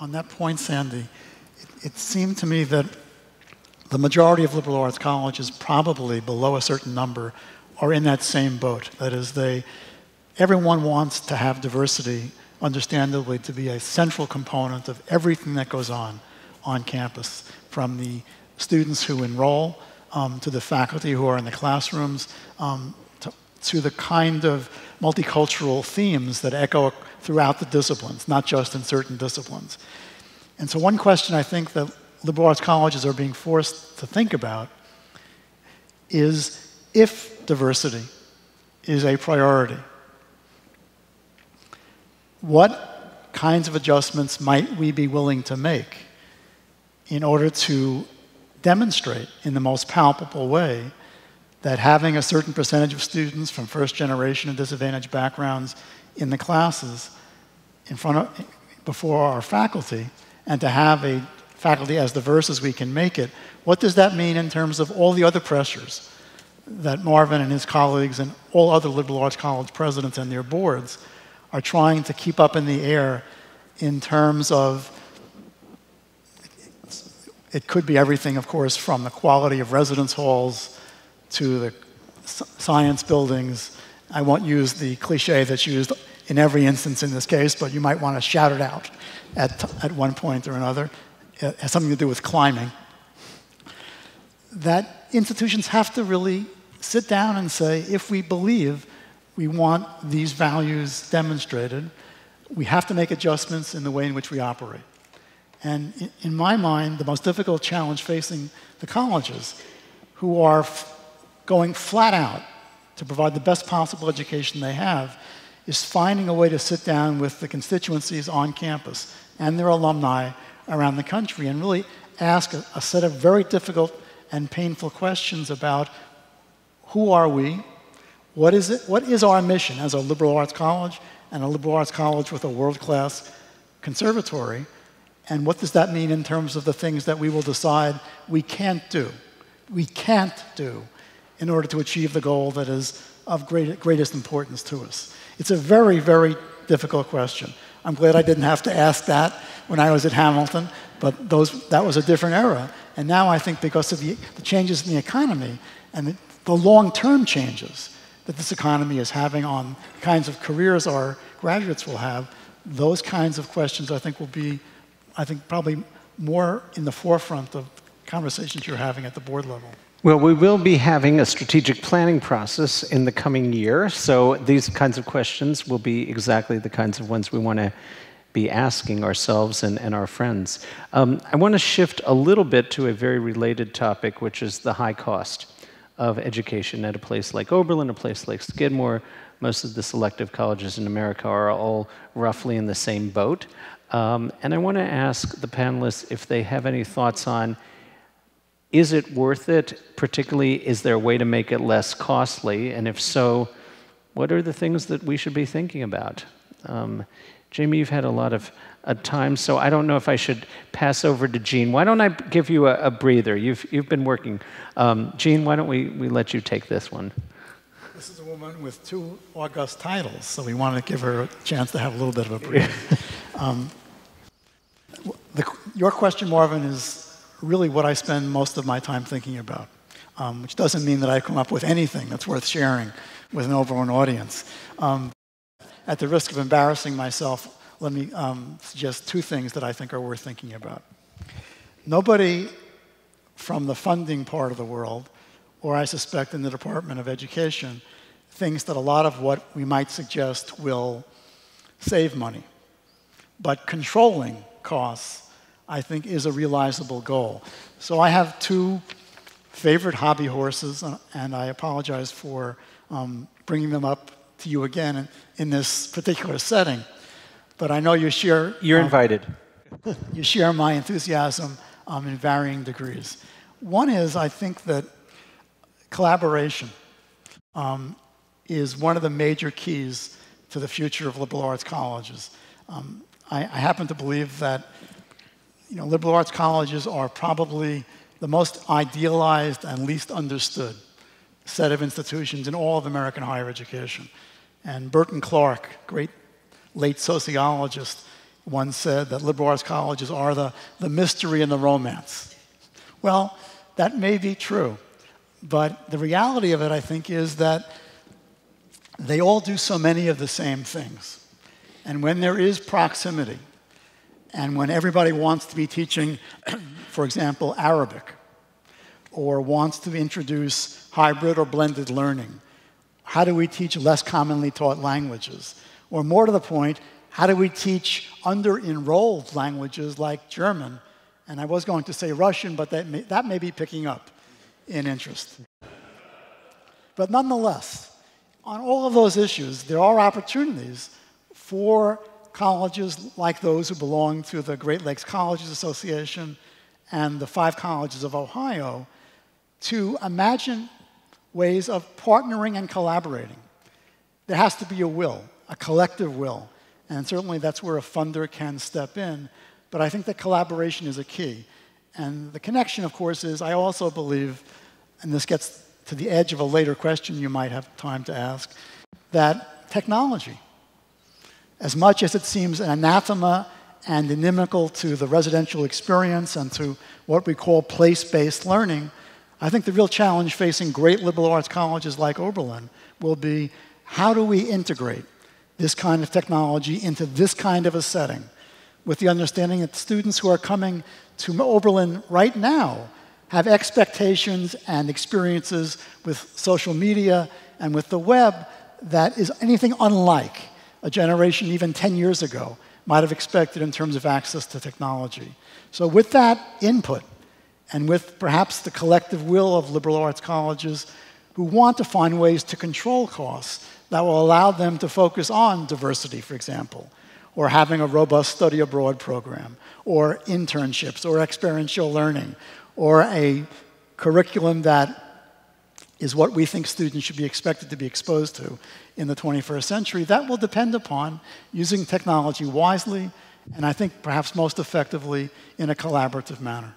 On that point, Sandy, it, it seemed to me that the majority of liberal arts colleges probably below a certain number are in that same boat. That is, they, everyone wants to have diversity, understandably, to be a central component of everything that goes on on campus, from the students who enroll um, to the faculty who are in the classrooms, um, to, to the kind of multicultural themes that echo throughout the disciplines, not just in certain disciplines. And so one question I think that liberal arts colleges are being forced to think about is if diversity is a priority, what kinds of adjustments might we be willing to make in order to demonstrate in the most palpable way that having a certain percentage of students from first generation and disadvantaged backgrounds in the classes in front of, before our faculty, and to have a faculty as diverse as we can make it, what does that mean in terms of all the other pressures that Marvin and his colleagues and all other liberal arts college presidents and their boards are trying to keep up in the air in terms of, it could be everything, of course, from the quality of residence halls to the science buildings. I won't use the cliche that's used in every instance in this case, but you might want to shout it out at, at one point or another. It has something to do with climbing. That institutions have to really sit down and say, if we believe we want these values demonstrated, we have to make adjustments in the way in which we operate. And in my mind, the most difficult challenge facing the colleges, who are f going flat out to provide the best possible education they have, is finding a way to sit down with the constituencies on campus and their alumni around the country and really ask a, a set of very difficult and painful questions about who are we, what is it, what is our mission as a liberal arts college and a liberal arts college with a world-class conservatory, and what does that mean in terms of the things that we will decide we can't do, we can't do in order to achieve the goal that is of great, greatest importance to us. It's a very, very difficult question. I'm glad I didn't have to ask that when I was at Hamilton, but those, that was a different era. And now I think because of the, the changes in the economy and the, the long-term changes that this economy is having on the kinds of careers our graduates will have, those kinds of questions I think will be, I think, probably more in the forefront of conversations you're having at the board level. Well, we will be having a strategic planning process in the coming year, so these kinds of questions will be exactly the kinds of ones we want to be asking ourselves and, and our friends. Um, I want to shift a little bit to a very related topic, which is the high cost of education at a place like Oberlin, a place like Skidmore. Most of the selective colleges in America are all roughly in the same boat. Um, and I want to ask the panelists if they have any thoughts on, is it worth it? Particularly, is there a way to make it less costly? And if so, what are the things that we should be thinking about? Um, Jamie, you've had a lot of uh, time, so I don't know if I should pass over to Jean. Why don't I give you a, a breather? You've, you've been working. Um, Jean, why don't we, we let you take this one? This is a woman with two august titles, so we wanted to give her a chance to have a little bit of a breather. um, the, your question, Marvin, is really what I spend most of my time thinking about, um, which doesn't mean that I come up with anything that's worth sharing with an Oberlin audience. Um, at the risk of embarrassing myself, let me um, suggest two things that I think are worth thinking about. Nobody from the funding part of the world, or I suspect in the Department of Education, thinks that a lot of what we might suggest will save money. But controlling costs, I think, is a realizable goal. So I have two favorite hobby horses, and I apologize for um, bringing them up to you again in, in this particular setting. But I know you share... You're um, invited. You share my enthusiasm um, in varying degrees. One is, I think that collaboration um, is one of the major keys to the future of liberal arts colleges. Um, I, I happen to believe that You know, liberal arts colleges are probably the most idealized and least understood set of institutions in all of American higher education. And Burton Clark, great late sociologist, once said that liberal arts colleges are the, the mystery and the romance. Well, that may be true, but the reality of it, I think, is that they all do so many of the same things. And when there is proximity, and when everybody wants to be teaching, for example, Arabic, or wants to introduce hybrid or blended learning, how do we teach less commonly taught languages? Or more to the point, how do we teach under-enrolled languages like German? And I was going to say Russian, but that may, that may be picking up in interest. But nonetheless, on all of those issues, there are opportunities for colleges like those who belong to the Great Lakes Colleges Association and the five colleges of Ohio to imagine ways of partnering and collaborating. There has to be a will, a collective will. And certainly that's where a funder can step in. But I think that collaboration is a key. And the connection, of course, is I also believe, and this gets to the edge of a later question you might have time to ask, that technology, as much as it seems anathema and inimical to the residential experience and to what we call place-based learning, I think the real challenge facing great liberal arts colleges like Oberlin will be, how do we integrate this kind of technology into this kind of a setting, with the understanding that students who are coming to Oberlin right now have expectations and experiences with social media and with the web that is anything unlike a generation even ten years ago might have expected in terms of access to technology. So with that input, and with perhaps the collective will of liberal arts colleges who want to find ways to control costs that will allow them to focus on diversity, for example, or having a robust study abroad program, or internships, or experiential learning, or a curriculum that is what we think students should be expected to be exposed to in the twenty-first century, that will depend upon using technology wisely, and I think perhaps most effectively in a collaborative manner.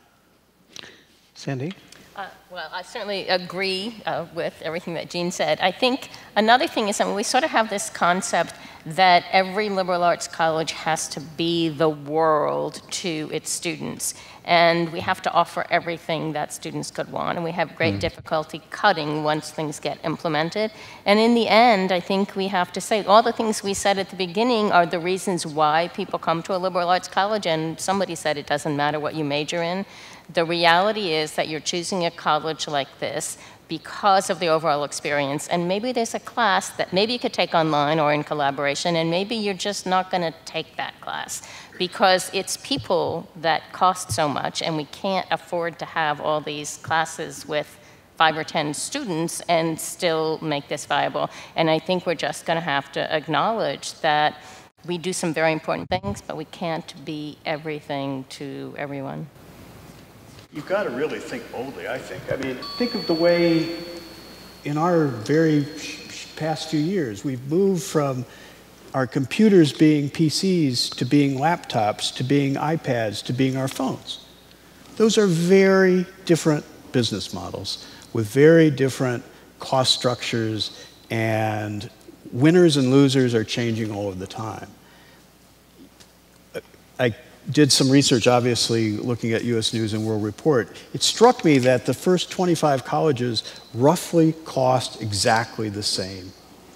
Sandy? Uh, well, I certainly agree uh, with everything that Jean said. I think another thing is that we sort of have this concept that every liberal arts college has to be the world to its students, and we have to offer everything that students could want, and we have great mm. difficulty cutting once things get implemented. And in the end, I think we have to say all the things we said at the beginning are the reasons why people come to a liberal arts college, and somebody said it doesn't matter what you major in. The reality is that you're choosing a college like this because of the overall experience, and maybe there's a class that maybe you could take online or in collaboration, and maybe you're just not going to take that class because it's people that cost so much, and we can't afford to have all these classes with five or ten students and still make this viable. And I think we're just going to have to acknowledge that we do some very important things, but we can't be everything to everyone. You've got to really think boldly, I think. I mean, think of the way in our very past few years, we've moved from our computers being P Cs to being laptops, to being iPads, to being our phones. Those are very different business models with very different cost structures, and winners and losers are changing all of the time. I did some research, obviously, looking at U S News and World Report. It struck me that the first twenty-five colleges roughly cost exactly the same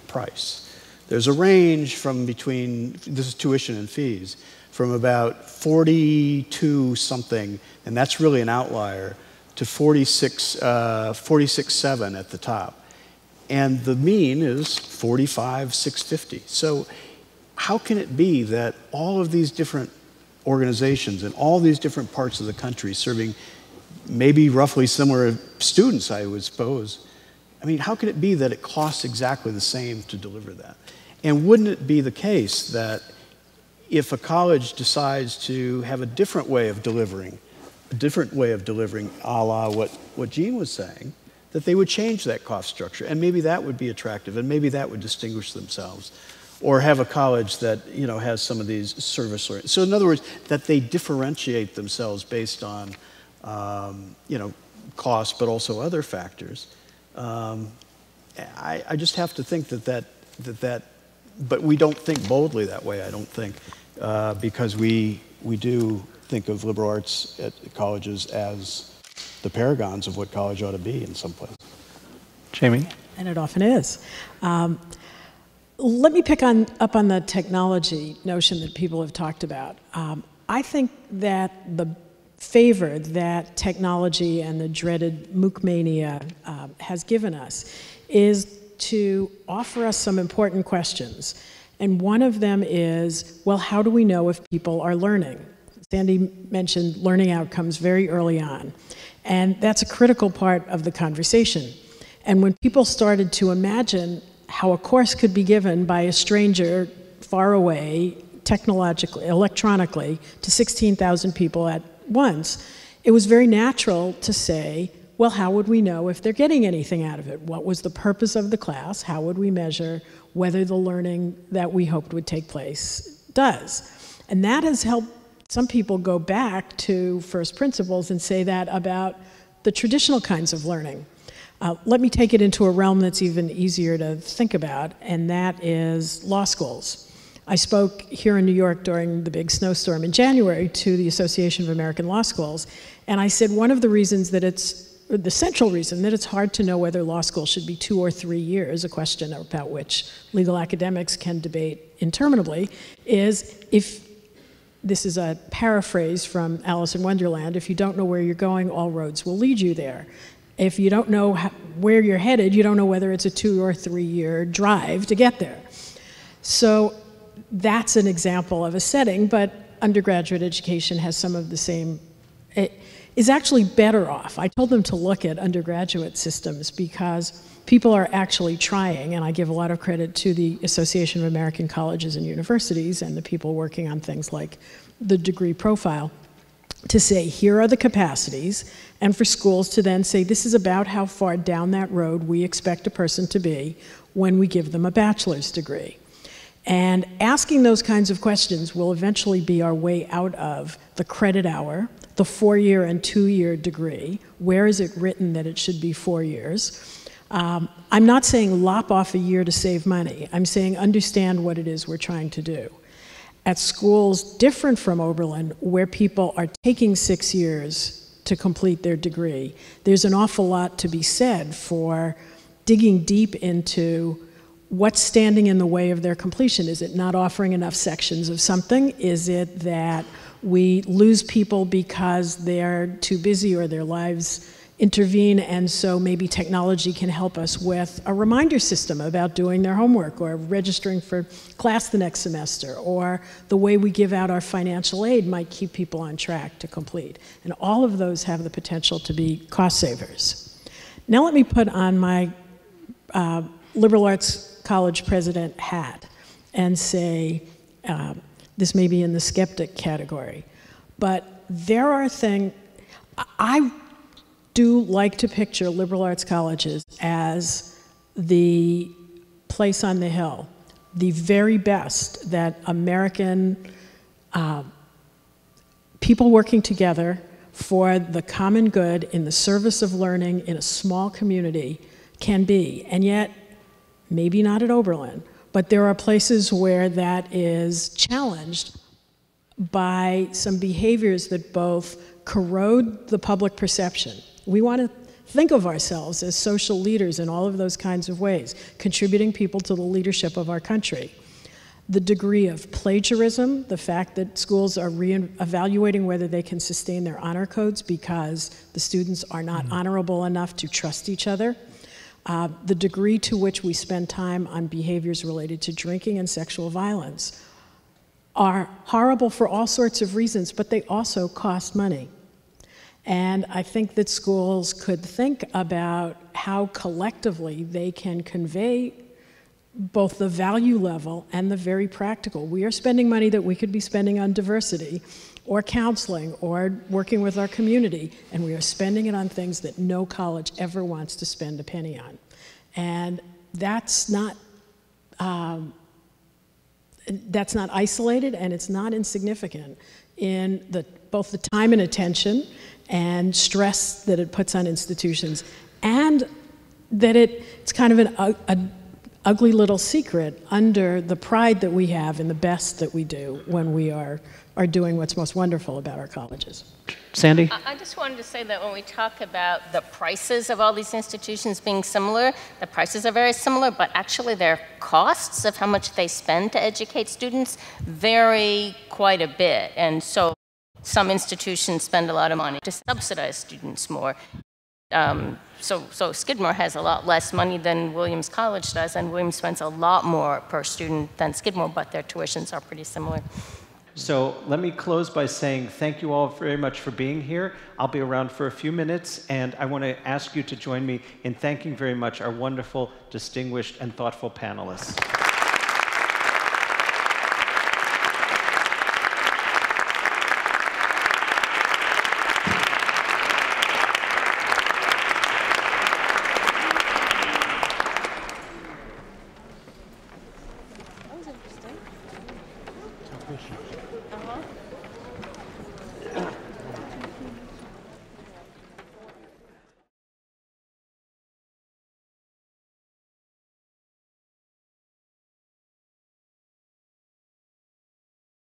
price. There's a range from between, this is tuition and fees, from about forty-two something, and that's really an outlier, to forty-six, uh, forty-six seven at the top. And the mean is forty-five six fifty. So how can it be that all of these different organizations in all these different parts of the country serving maybe roughly similar students, I would suppose. I mean, how could it be that it costs exactly the same to deliver that? And wouldn't it be the case that if a college decides to have a different way of delivering, a different way of delivering a la what, what Jean was saying, that they would change that cost structure, and maybe that would be attractive, and maybe that would distinguish themselves? Or have a college that, you know, has some of these service learning. So in other words, that they differentiate themselves based on, um, you know, cost, but also other factors. Um, I, I just have to think that that, that that, but we don't think boldly that way, I don't think, uh, because we, we do think of liberal arts at colleges as the paragons of what college ought to be in some place. Jamie? And it often is. Um, let me pick on, up on the technology notion that people have talked about. Um, I think that the favor that technology and the dreaded MOOC mania uh, has given us is to offer us some important questions. And one of them is, well, how do we know if people are learning? Sandy mentioned learning outcomes very early on. And that's a critical part of the conversation. And when people started to imagine how a course could be given by a stranger far away, technologically, electronically, to sixteen thousand people at once, it was very natural to say, well, how would we know if they're getting anything out of it? What was the purpose of the class? How would we measure whether the learning that we hoped would take place does? And that has helped some people go back to first principles and say that about the traditional kinds of learning. Uh, let me take it into a realm that's even easier to think about, and that is law schools. I spoke here in New York during the big snowstorm in January to the Association of American Law Schools, and I said one of the reasons that it's, or the central reason that it's hard to know whether law school should be two or three years, a question about which legal academics can debate interminably, is if, this is a paraphrase from Alice in Wonderland, if you don't know where you're going, all roads will lead you there. If you don't know how, where you're headed, you don't know whether it's a two or three year drive to get there. So that's an example of a setting, but undergraduate education has some of the same, it is actually better off. I told them to look at undergraduate systems because people are actually trying, and I give a lot of credit to the Association of American Colleges and Universities and the people working on things like the degree profile, to say, here are the capacities, and for schools to then say, this is about how far down that road we expect a person to be when we give them a bachelor's degree. And asking those kinds of questions will eventually be our way out of the credit hour, the four-year and two-year degree. Where is it written that it should be four years? Um, I'm not saying lop off a year to save money. I'm saying understand what it is we're trying to do. At schools different from Oberlin, where people are taking six years to complete their degree, there's an awful lot to be said for digging deep into what's standing in the way of their completion. Is it not offering enough sections of something? Is it that we lose people because they're too busy or their lives intervene, and so maybe technology can help us with a reminder system about doing their homework or registering for class the next semester, or the way we give out our financial aid might keep people on track to complete. And all of those have the potential to be cost savers. Now let me put on my uh, liberal arts college president hat and say, uh, this may be in the skeptic category, but there are things, I do like to picture liberal arts colleges as the place on the hill, the very best that American uh, people working together for the common good in the service of learning in a small community can be. And yet, maybe not at Oberlin, but there are places where that is challenged by some behaviors that both corrode the public perception. We want to think of ourselves as social leaders in all of those kinds of ways, contributing people to the leadership of our country. The degree of plagiarism, the fact that schools are re-evaluating whether they can sustain their honor codes because the students are not Mm-hmm. honorable enough to trust each other. Uh, the degree to which we spend time on behaviors related to drinking and sexual violence are horrible for all sorts of reasons, but they also cost money. And I think that schools could think about how collectively they can convey both the value level and the very practical. We are spending money that we could be spending on diversity or counseling or working with our community, and we are spending it on things that no college ever wants to spend a penny on. And that's not, um, that's not isolated, and it's not insignificant in the, both the time and attention and stress that it puts on institutions, and that it, it's kind of an uh, a ugly little secret under the pride that we have in the best that we do when we are, are doing what's most wonderful about our colleges. Sandy? I just wanted to say that when we talk about the prices of all these institutions being similar, the prices are very similar, but actually their costs of how much they spend to educate students vary quite a bit. And so some institutions spend a lot of money to subsidize students more. Um, so, so Skidmore has a lot less money than Williams College does, and Williams spends a lot more per student than Skidmore, but their tuitions are pretty similar. So let me close by saying thank you all very much for being here. I'll be around for a few minutes, and I want to ask you to join me in thanking very much our wonderful, distinguished, and thoughtful panelists.